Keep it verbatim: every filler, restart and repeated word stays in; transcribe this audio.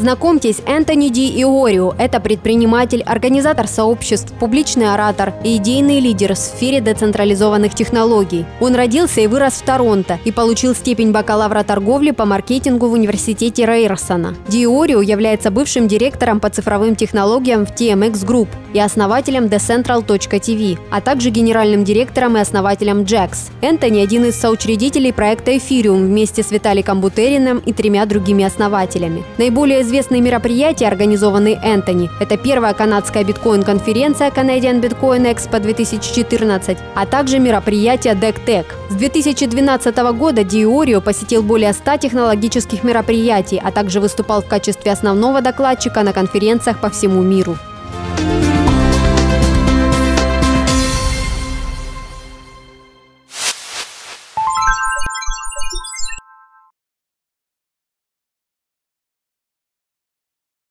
Знакомьтесь, Энтони Ди Иорио – это предприниматель, организатор сообществ, публичный оратор и идейный лидер в сфере децентрализованных технологий. Он родился и вырос в Торонто и получил степень бакалавра торговли по маркетингу в Университете Райерсона. Ди Иорио является бывшим директором по цифровым технологиям в ти эм икс груп и основателем децентрал точка ти ви, а также генеральным директором и основателем Jaxx. Энтони – один из соучредителей проекта «Эфириум» вместе с Виталиком Бутериным и тремя другими основателями. Наиболее известные мероприятия, организованные Энтони, это первая канадская биткоин-конференция Canadian Bitcoin Expo две тысячи четырнадцать, а также мероприятие дек тэч. С две тысячи двенадцатого года Ди Иорио посетил более ста технологических мероприятий, а также выступал в качестве основного докладчика на конференциях по всему миру.